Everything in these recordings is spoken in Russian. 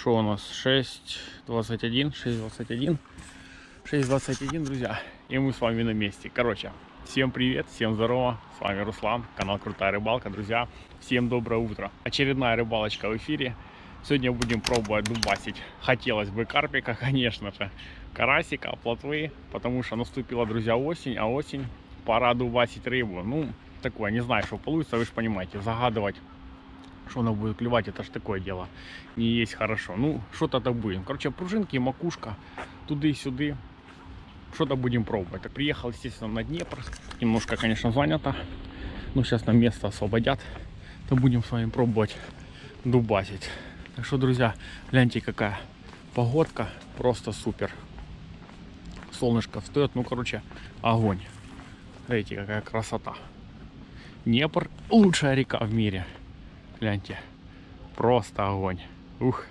Что у нас? 6:21, друзья. И мы с вами на месте. Короче, всем привет, всем здорово. С вами Руслан, канал Крутая Рыбалка. Друзья, всем доброе утро. Очередная рыбалочка в эфире. Сегодня будем пробовать дубасить. Хотелось бы карпика, конечно же. Карасика, плотвы. Потому что наступила, друзья, осень. А осень, пора дубасить рыбу. Ну, такое, не знаю, что получится. Вы же понимаете, загадывать, что она будет клевать, это ж такое дело. Не есть хорошо. Ну, что-то будем. Короче, пружинки, макушка. Туды-сюды. Что-то будем пробовать. Так, приехал, естественно, на Днепр. Немножко, конечно, занято. Но сейчас нам место освободят. То будем с вами пробовать дубасить. Так что, друзья, гляньте, какая погодка. Просто супер. Солнышко встает. Ну, короче, огонь. Смотрите, какая красота. Днепр — лучшая река в мире. Гляньте. Просто огонь. Ух.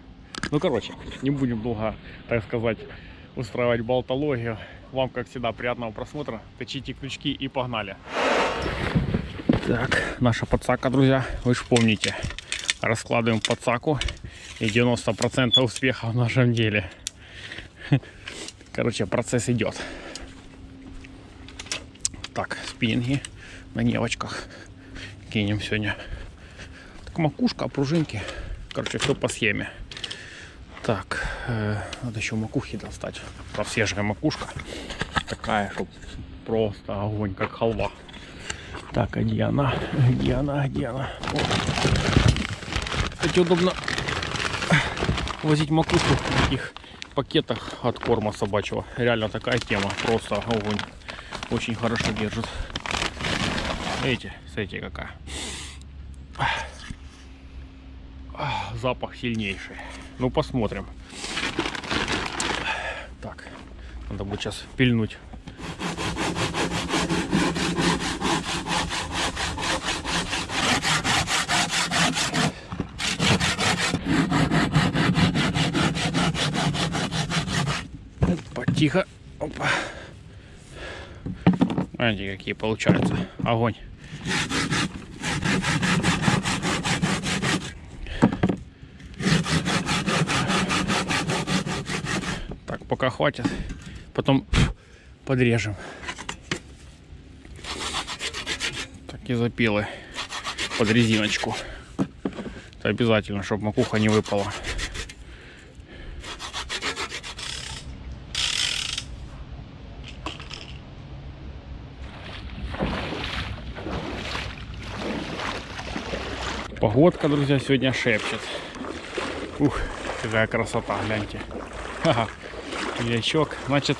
Ну, короче, не будем долго, так сказать, устраивать болтологию. Вам, как всегда, приятного просмотра. Точите крючки и погнали. Так, наша подсака, друзья. Вы же помните. Раскладываем подсаку. И 90% успеха в нашем деле. Короче, процесс идет. Так, спиннинги на невочках кинем сегодня. Так, макушка, пружинки. Короче, все по схеме. Так, надо еще макухи достать. Там свежая макушка. Такая, чтоб просто огонь, как халва. Так, а где она? Где она? Где она? Кстати, удобно возить макушку в таких пакетах от корма собачьего. Реально такая тема. Просто огонь. Очень хорошо держит. Видите? Смотрите, какая. Запах сильнейший. Ну, посмотрим. Так, надо будет сейчас пильнуть. Опа, тихо. Опа. Смотрите, какие получаются. Огонь. Пока хватит, потом подрежем. Так, и запилы под резиночку. Это обязательно, чтобы макуха не выпала. Погодка, друзья, сегодня шепчет. Ух, какая красота, гляньте. Ха-ха. Ячок. Значит,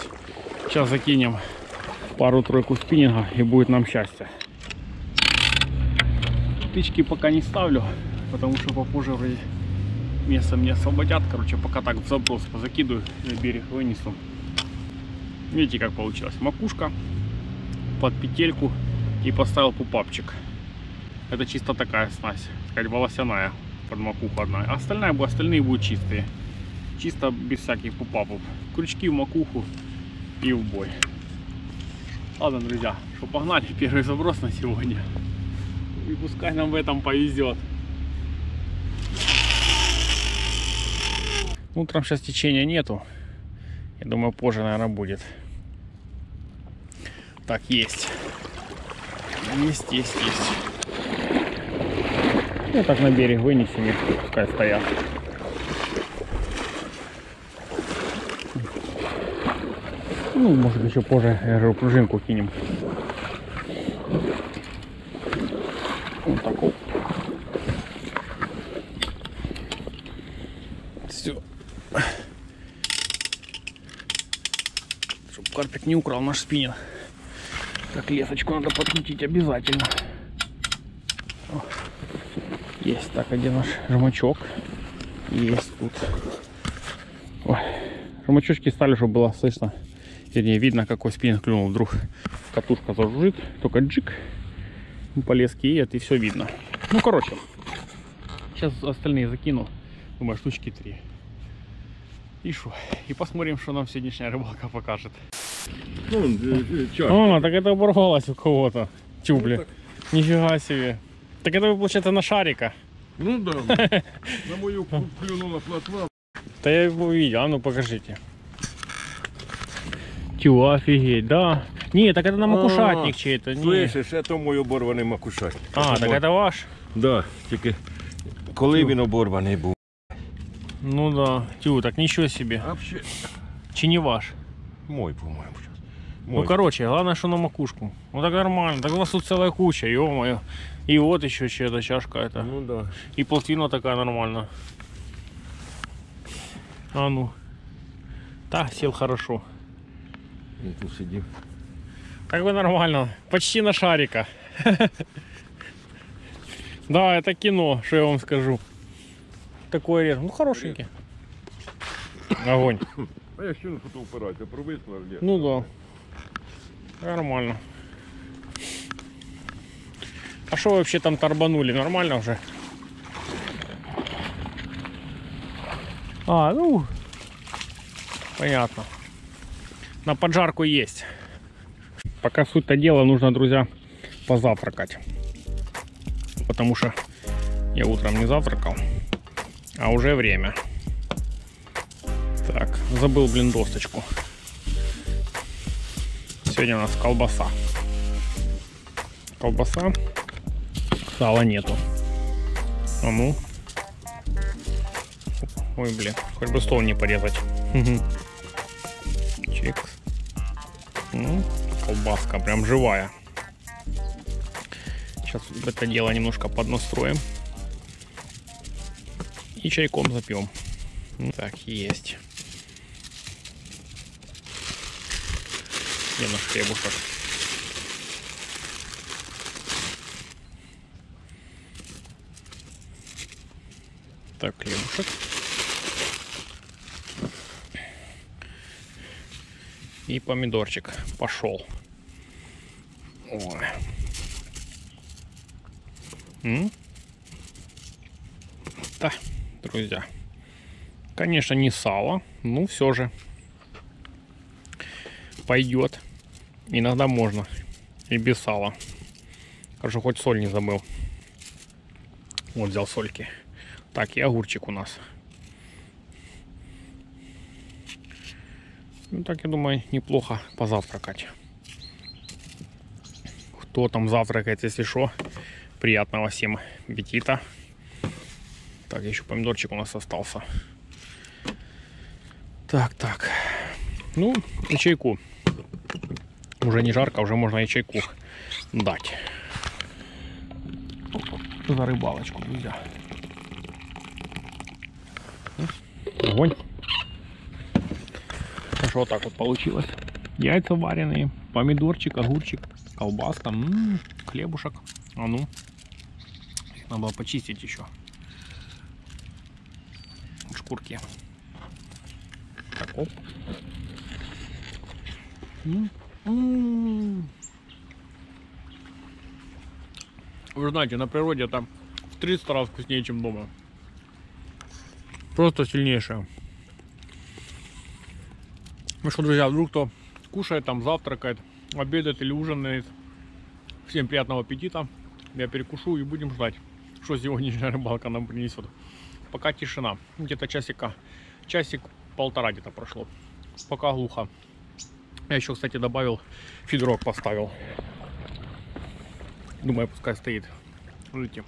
сейчас закинем пару-тройку спиннинга, и будет нам счастье. Тычки пока не ставлю, потому что попозже вроде место мне освободят. Короче, пока так в заброс позакидываю, на берег вынесу. Видите, как получилось? Макушка под петельку и поставил пупапчик. Это чисто такая снасть, сказать, волосяная под макуху одна. А остальные будут чистые. Чисто без всяких пупапов. Крючки в макуху и в бой. Ладно, друзья, что погнали. Первый заброс на сегодня. И пускай нам в этом повезет. Утром сейчас течения нету. Я думаю, позже, наверное, будет. Так, есть. Есть. Ну, так на берег вынесем их, пускай стоят. Ну, может, еще позже, я говорю, пружинку кинем. Вот так вот. Все. Чтоб карпик не украл наш спиннинг. Так, лесочку надо подкрутить обязательно. Есть. Так, а где наш жмачок? Есть тут. Ой. Жмачочки стали, чтобы было слышно. Вернее, видно, какой спиннинг клюнул. Вдруг катушка зажужжит, только джик, полез киет, и все видно. Ну, короче, сейчас остальные закину, думаю, штучки 3. И шо? И посмотрим, что нам сегодняшняя рыбалка покажет. Ну, так это оборвалось у кого-то, тюбли. Ну, так... Нифига себе. Так это вы, получается, на шарика. Ну да, на мою плюнула плотва. Да я его видел, а ну покажите. Тю, офигеть, да. Не, так это на макушатник чей-то. Слышишь, это мой оборваний макушатник. А, так это ваш? Да, только коли він оборваний был. Ну да, тю, так ничего себе. Вообще... Чи не ваш? Мой, по-моему. Ну короче, главное, что на макушку. Ну так нормально, так у вас тут целая куча, ё-моё. И вот еще чья-то чашка это. Ну да. И плотвина такая нормальная. А ну. Так, сел хорошо. Я тут сидим. Как бы нормально, почти на шарика. Да, это кино, что я вам скажу. Такой режим, ну хорошенький. Огонь. А я щену что-то упирать, я провисла где? Ну да. Нормально. А что вообще там торбанули? Нормально уже? А, ну, понятно. На поджарку есть. Пока суть-то дела, нужно, друзья, позавтракать. Потому что я утром не завтракал, а уже время. Так, забыл, блин, досточку. Сегодня у нас колбаса. Колбаса. Сала нету. А ну. Ой, блин. Хоть бы стол не порезать. Чикс. Ну, колбаска прям живая. Сейчас это дело немножко поднастроим. И чайком запьем. Так, есть. Где наш хлебушек? Так, хлебушек. И помидорчик пошел. Да, друзья. Конечно, не сало, но все же пойдет. Иногда можно и без сала. Хорошо, хоть соль не забыл. Вот взял сольки. Так, и огурчик у нас. Ну так, я думаю, неплохо позавтракать. Кто там завтракает, если что, приятного всем аппетита. Так, еще помидорчик у нас остался. Так, так. Ну, и чайку. Уже не жарко, уже можно и чайку дать. За рыбалочку, друзья. Огонь. Хорошо, вот так вот получилось. Яйца вареные, помидорчик, огурчик, колбаска, хлебушек. А ну, надо было почистить еще. Шкурки. Так, оп. Вы знаете, на природе там в 30 раз вкуснее, чем дома. Просто сильнейшее. Ну что, друзья, вдруг кто кушает, там завтракает, обедает или ужинает. Всем приятного аппетита. Я перекушу и будем ждать, что сегодняшняя рыбалка нам принесет. Пока тишина. Где-то часик-полтора где-то прошло. Пока глухо. Я еще, кстати, добавил, фидерок поставил. Думаю, пускай стоит. Смотрите.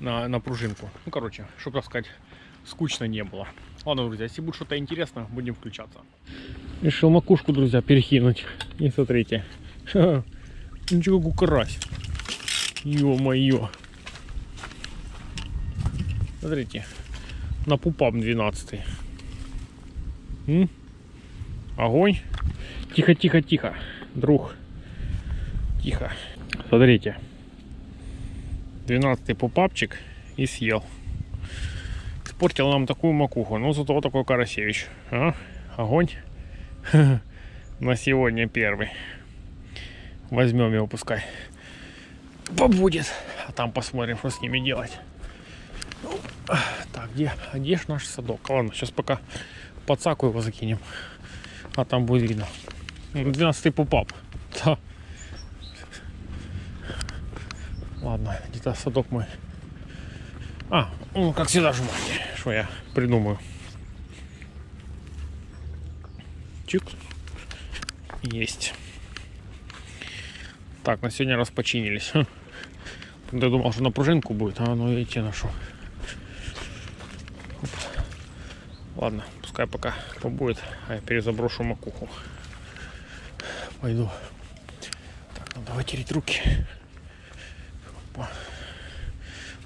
На пружинку. Ну, короче, чтобы, так сказать, скучно не было. Ладно, друзья, если будет что-то интересное, будем включаться. Решил макушку, друзья, перекинуть. И смотрите. Ничего, как карась. Ё-моё. Смотрите. На пупам 12. Огонь. Тихо, тихо, тихо, друг. Тихо. Смотрите. 12-й пупапчик и съел. Испортил нам такую макуху. Но зато вот такой карасевич. А? Огонь. На сегодня первый. Возьмем его, пускай побудет. А там посмотрим, что с ними делать. Так, где ж наш садок? Ладно, сейчас пока под саку его закинем. А там будет видно. 12-й пупап. Да. Ладно, где-то садок мой. А, ну как всегда жмурки. что я придумаю. Чик. Есть. Так, на сегодня раз починились. Я думал, что на пружинку будет, а оно, видите, на что. Ладно, пускай пока побудет, а я перезаброшу макуху. Пойду. Так, надо вытереть руки. Опа.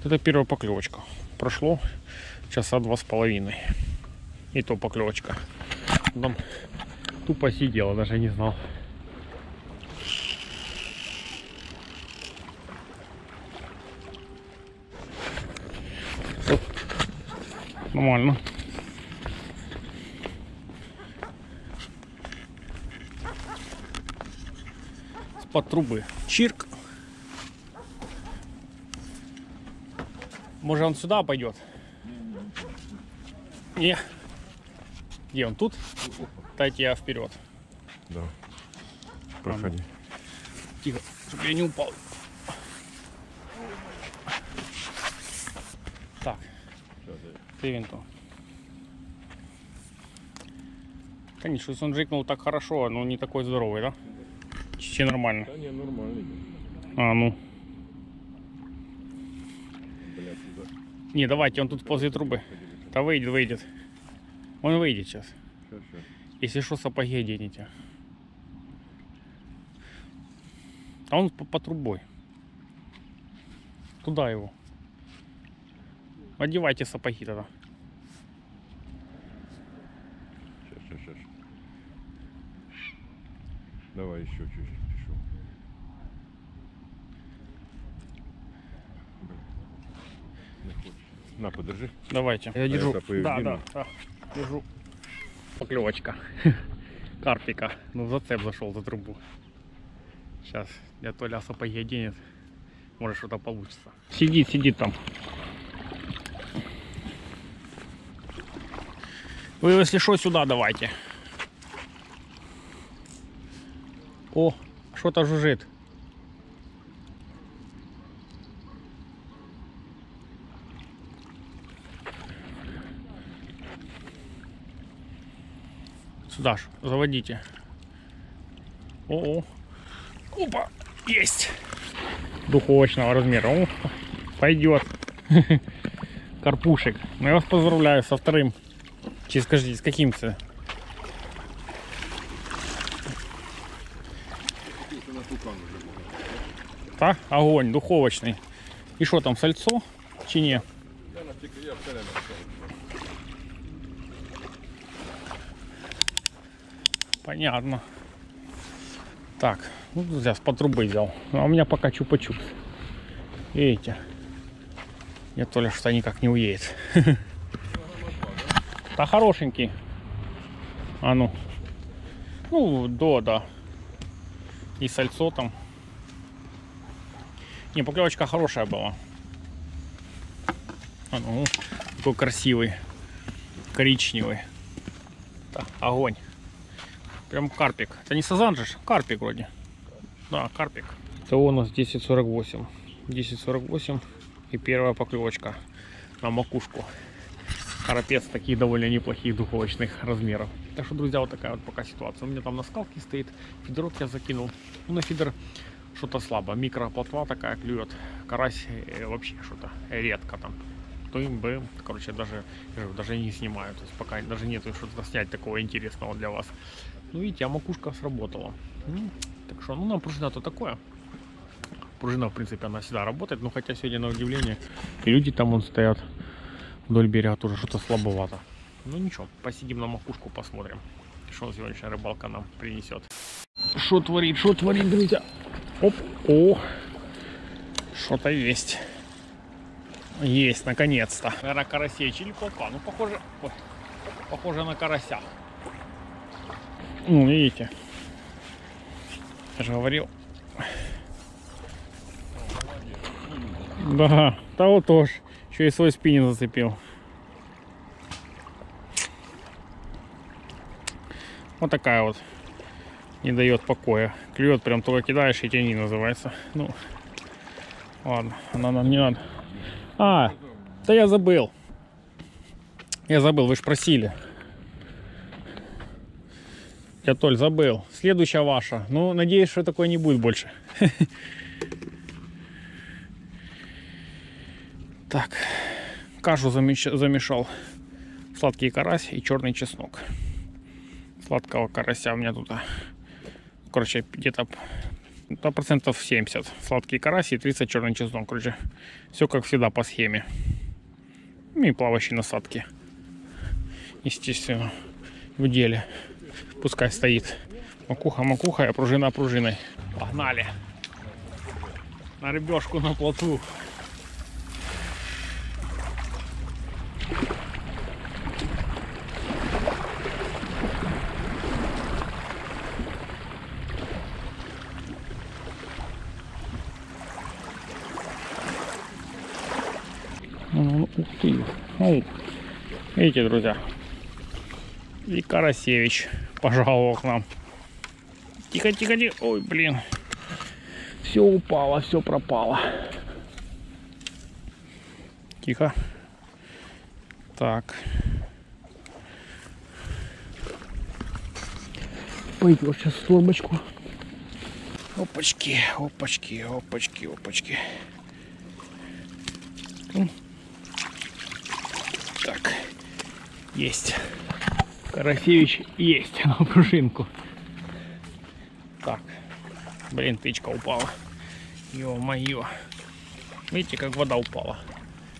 Это первая поклевочка. Прошло часа 2,5. И то поклевочка. Там тупо сидела, даже не знал. Нормально. Под трубы. Чирк. Может, он сюда пойдет? Не. Где он тут? Дайте я вперед. Да. Проходи. Тихо, чтобы я не упал. Так. Ты винту. Конечно, если он жикнул так хорошо, но не такой здоровый, да? Чуть нормально. Да не, нормально. А, ну. Не, давайте, он тут ползет трубы. Да выйдет, выйдет. Он выйдет сейчас. Если что, сапоги оденете. А он по трубой. Туда его. Одевайте сапоги тогда. Сейчас. Давай еще чуть-чуть пишу. На, подержи. Давайте. Я держу. Да. Держу. Поклевочка. Карпика. Ну, зацеп зашел за трубу. Сейчас. Я Толя сапоги оденет. Может, что-то получится. Сидит там. Вы, если что, сюда давайте. О, что-то жужжит. Сюда ж, заводите. О-о. Опа, есть. Духовочного размера. О, пойдет. Карпушек. Ну, я вас поздравляю со вторым. Через, скажите, с каким-то. Так, огонь, духовочный. И что там, сальцо? Чине. Понятно. Так, ну сейчас по трубы взял. А у меня пока чупа-чуп. Видите? Я то ли что никак не уедет. Да хорошенький. А ну. Ну, да. И сальцо там. Не, поклевочка хорошая была. А ну, такой красивый. Коричневый. Так, огонь. Прям карпик. Это не сазан же? Карпик вроде. Да, карпик. Это у нас 10.48. 10.48. И первая поклевочка на макушку. Карапец такие довольно неплохих духовочных размеров. Так что, друзья, вот такая вот пока ситуация. У меня там на скалке стоит. Фидерок я закинул. Ну, на фидер что-то слабо. Микроплотва такая клюет. Карась вообще что-то редко там. То им бы, короче, даже не снимаю. То есть пока даже нету что-то снять такого интересного для вас. Ну, видите, а макушка сработала. Так что, ну, нам пружина-то такое. Пружина, в принципе, она всегда работает. Но хотя сегодня, на удивление, и люди там вон стоят. Вдоль берега тоже что-то слабовато. Ну ничего, посидим на макушку, посмотрим, что сегодняшняя рыбалка нам принесет. Что творит, друзья? Оп, о, что-то есть. Есть, наконец-то. Наверное, карасей или плотва. Ну, похоже, вот, похоже на карася. Ну, видите. Я же говорил. Да, того тоже. Еще и свой спиннинг зацепил. Вот такая вот. Не дает покоя. Клюет, прям только кидаешь и тяни, называется. Ну, ладно, она нам не надо. А, да я забыл. Я забыл, вы же просили. Я, Толь, забыл. Следующая ваша. Ну, надеюсь, что такое не будет больше. Так, кашу замешал. Сладкий карась и черный чеснок. Сладкого карася у меня тут, короче, где-то процентов 70. Сладкий карась и 30 черный чеснок. Короче, все как всегда по схеме. И плавающие насадки, естественно, в деле. Пускай стоит. Макуха, макуха, а пружина пружиной. Погнали. На рыбешку, на плотву. Ну, ух ты. Ну, видите, друзья. И Карасевич пожаловал к нам. Тихо, тихо, тихо. Ой, блин. Все упало, все пропало. Тихо. Так. Пойдешь сейчас в ломочку. Опачки, опачки, опачки, опачки. Так. Есть. Карасевич есть на пружинку. Так, блин, тычка упала. Ё-моё. Видите, как вода упала.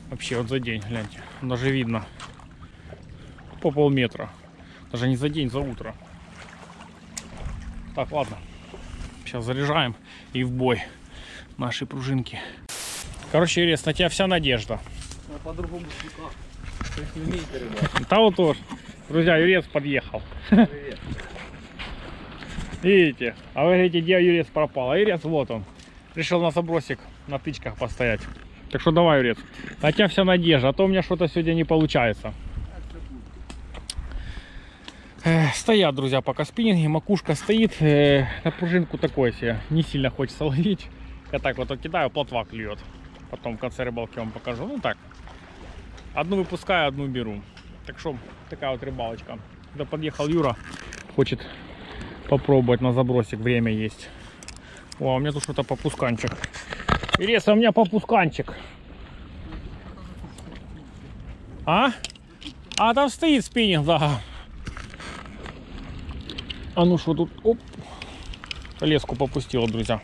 Вообще вот за день, гляньте. Даже видно. По полметра. Даже не за день, за утро. Так, ладно. Сейчас заряжаем и в бой наши пружинки. Короче, Юрец, на тебя вся надежда. А по-другому никак. Того тоже. Друзья, Юрец подъехал. Привет. Видите? А вы говорите, где Юрец пропал? А Юрец вот он. Решил на забросик на тычках постоять. Так что давай, Юрец. На тебя вся надежда, а то у меня что-то сегодня не получается. Стоят, друзья, пока спиннинги. Макушка стоит. На пружинку такое себе. Не сильно хочется ловить. Я так вот кидаю, плотва клюет. Потом в конце рыбалки вам покажу. Ну так. Одну выпускаю, одну беру. Так что, такая вот рыбалочка. Когда подъехал Юра, хочет попробовать на забросик, время есть. О, у меня тут что-то попусканчик. Юрец, у меня попусканчик. А? А там стоит спиннинг, да. А ну что тут? Оп. Леску попустила, друзья.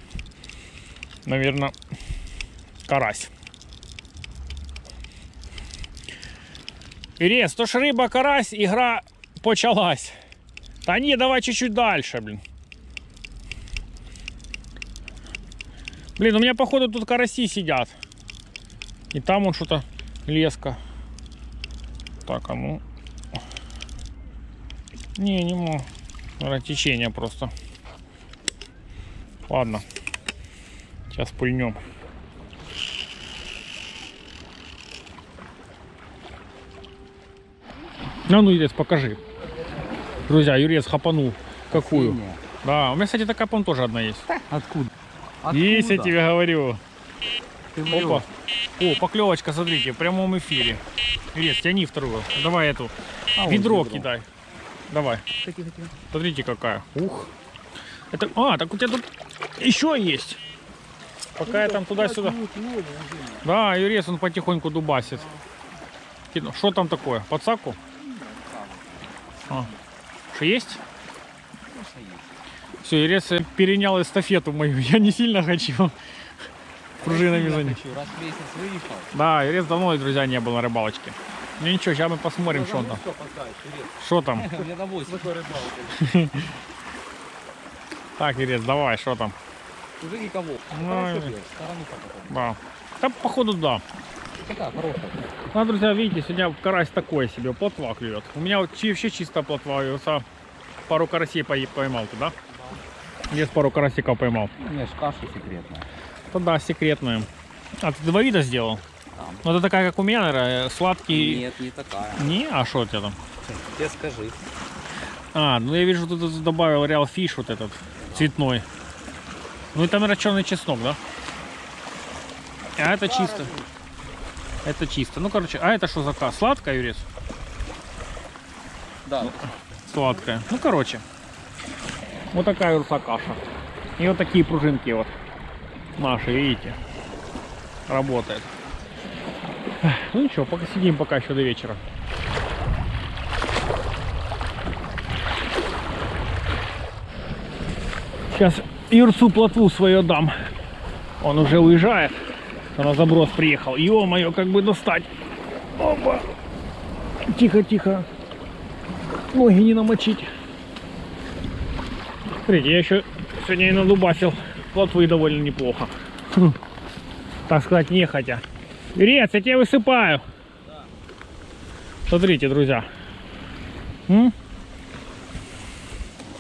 Наверное, карась. Юрец, то ж рыба, карась, игра почалась. Да не, давай чуть-чуть дальше, блин. Блин, у меня, походу, тут караси сидят. И там он что-то, леска. Так, а ну. Не могу. Наверное, течение просто. Ладно. Сейчас пульнем. А ну, Юрец, покажи. Друзья, Юрец хапанул. Какую? Синяя. Да, у меня, кстати, такая пон тоже одна есть. Откуда? Есть, я тебе говорю. Опа. О, поклевочка, смотрите, в прямом эфире. Юрец, тяни вторую. Давай эту. Ведро кидай. Давай. Смотрите, какая. Ух. Это... А, так у тебя тут еще есть. Пока я там туда-сюда. Да, Юрец, он потихоньку дубасит. Что там такое? Подсаку? А, что есть? Все, Юрец перенял эстафету мою. Я не сильно хочу пружинами заняться. Раз в месяц выехал. Да, Юрец давно, друзья, не был на рыбалочке. Ну ничего, сейчас мы посмотрим, что там. Что там? Так, Юрец, давай, что там? Уже никого. Да. Там, походу, да. Ну, друзья, видите, сегодня карась такой себе, плотва клюет. У меня вообще чисто плотва, я пару карасей поймал туда. Я пару карасиков поймал. У меня же каша секретная. Да, секретная. А ты два вида сделал? Да. Ну, это такая, как у меня, наверное, сладкий... Нет, не такая. Не? А что у тебя там? Тебе скажи. А, ну я вижу, ты добавил Real Fish вот этот, да, цветной. Ну, и там, наверное, черный чеснок, да? А это чисто. Это чисто. Ну, короче, а это что за каша? Сладкая, Юрец? Да. Сладкая. Ну, короче. Вот такая русакаша. И вот такие пружинки вот наши, видите, работает. Ну ничего, пока сидим, пока еще до вечера. Сейчас Юрцу плотву свою дам. Он уже уезжает. На заброс приехал. Ё-моё, как бы достать. Опа. Тихо-тихо. Ноги не намочить. Смотрите, я еще сегодня и надубасил плотвы довольно неплохо. Так сказать, нехотя. Юрец, я тебя высыпаю. Да. Смотрите, друзья.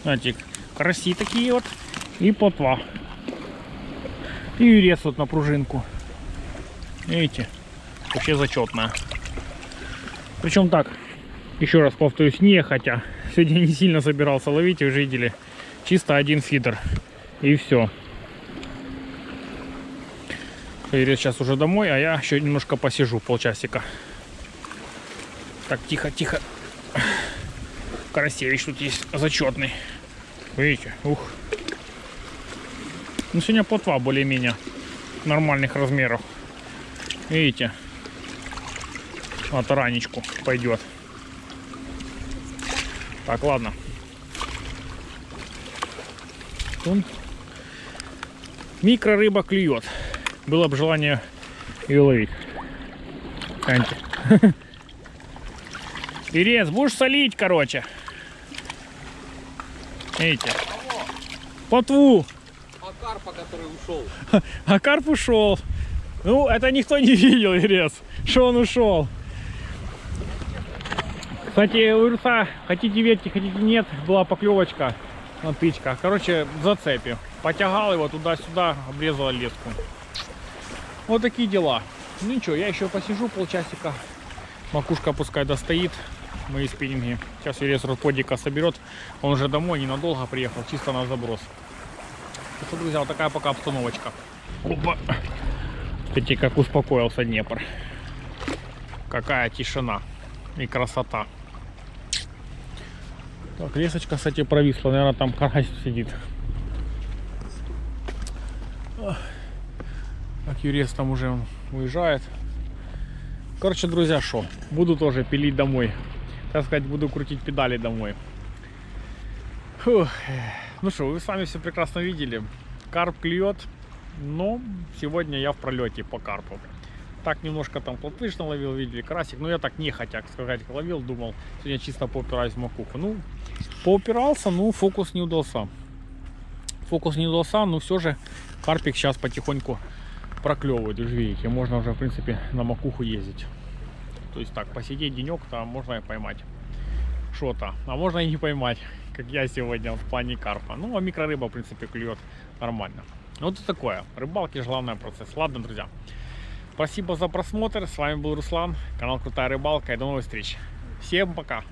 Знаете, караси такие вот. И плотва. И юрец вот на пружинку. Видите? Вообще зачетная. Причем так, еще раз повторюсь, нехотя. Сегодня не сильно собирался ловить, уже видели. Чисто один фидер. И все. Юрец сейчас уже домой, а я еще немножко посижу, полчасика. Так, тихо-тихо. Карасевич тут есть зачетный. Видите? Ух. Ну, сегодня плотва более-менее нормальных размеров. Видите? Вот таранечку пойдет. Так, ладно. Микрорыба клюет. Было бы желание ее ловить. Юрец, будешь солить, короче. Видите? Плотву. А карпа, который ушел. А карп ушел. Ну, это никто не видел, Юрец, что он ушел. Кстати, у Юрца, хотите верьте, хотите нет, была поклевочка на тычках. Короче, зацепи. Потягал его туда-сюда, обрезал леску. Вот такие дела. Ну ничего, я еще посижу полчасика. Макушка пускай достоит. Мои спиннинги. Сейчас Юрец подика соберет. Он уже домой ненадолго приехал, чисто на заброс. Что, друзья, вот такая пока обстановочка. Опа. Смотрите, как успокоился Днепр. Какая тишина и красота. Так, лесочка, кстати, провисла. Наверное, там карась сидит. Так, Юрец там уже уезжает. Короче, друзья, шо? Буду тоже пилить домой. Так сказать, буду крутить педали домой. Фух. Ну что, вы сами все прекрасно видели. Карп клюет. Но сегодня я в пролете по карпу. Так немножко там плотвы наловил, видели, карасик. Но я так нехотя, так сказать, ловил, думал, сегодня чисто поупираюсь в макуху. Ну, поупирался, но фокус не удался. Фокус не удался, но все же карпик сейчас потихоньку проклевывает. Уже видите, можно уже, в принципе, на макуху ездить. То есть так, посидеть денек, там можно и поймать что-то. А можно и не поймать, как я сегодня в плане карпа. Ну, а микрорыба, в принципе, клюет нормально. Вот и такое. Рыбалки же главный процесс. Ладно, друзья. Спасибо за просмотр. С вами был Руслан. Канал Крутая Рыбалка. И до новых встреч. Всем пока.